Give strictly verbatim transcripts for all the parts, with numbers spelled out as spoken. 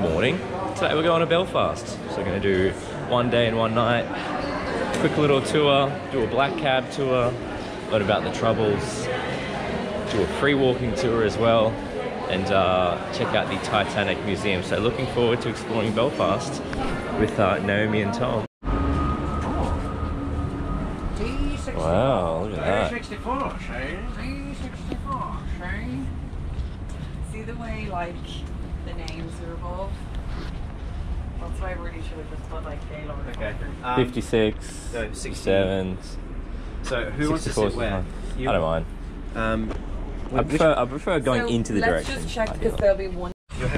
Good morning. Today we're going to Belfast. So we're going to do one day and one night. Quick little tour, do a black cab tour, learn about the troubles, do a free walking tour as well, and uh, check out the Titanic Museum. So looking forward to exploring Belfast with uh, Naomi and Tom. Wow, look at that. D sixty-four, Shane. See the way, like, the names are evolved? That's why I really should have just put, like, Gaylord. Okay. Um, fifty-six, no, sixty-seven. So who wants to sit where? I don't mind. Um, I prefer, I prefer going so into the let's direction. Let's just check, because there'll be one.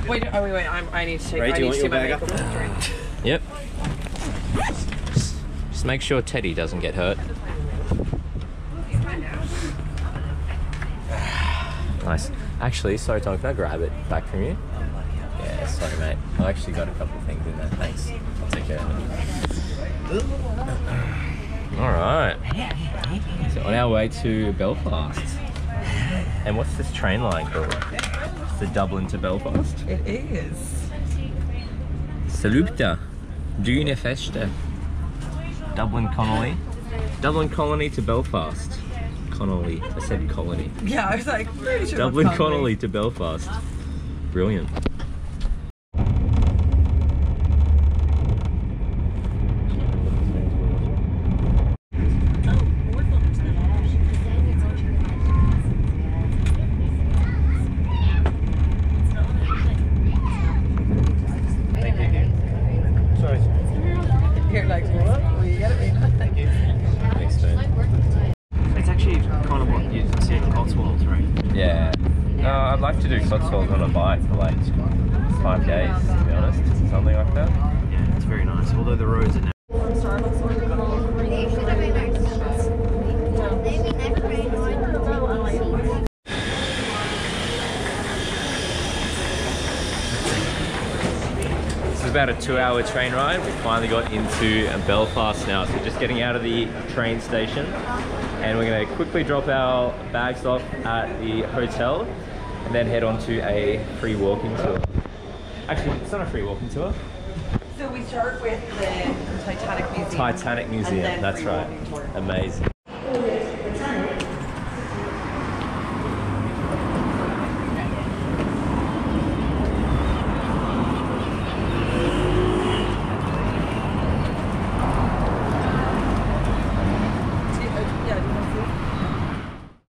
Wait, oh wait, wait, I'm, I need to take, Ray, I need to do my makeup. Yep. Just, just make sure Teddy doesn't get hurt. Nice. Actually, sorry Tom, can I grab it back from you? Oh, yeah, sorry mate. I've actually got a couple of things in there. Thanks. I'll take care of it. Alright. So on our way to Belfast. And what's this train line called? It's the Dublin to Belfast. It is. Salupta. Dune Festa. Dublin Connolly. Dublin Colony to Belfast. Connolly. I said colony. Yeah, I was like, pretty sure Dublin Connolly to Belfast. Brilliant. About a two hour train ride. We finally got into Belfast now, so just getting out of the train station, and we're going to quickly drop our bags off at the hotel and then head on to a free walking tour. Actually, it's not a free walking tour. So we start with the Titanic Museum. Titanic Museum, that's right. Amazing.